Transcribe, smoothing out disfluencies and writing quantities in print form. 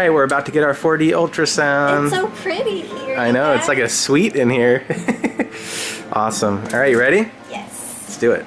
Alright, we're about to get our 4D ultrasound. It's so pretty here. I know, it's like a suite in here. Awesome. Alright, you ready? Yes. Let's do it.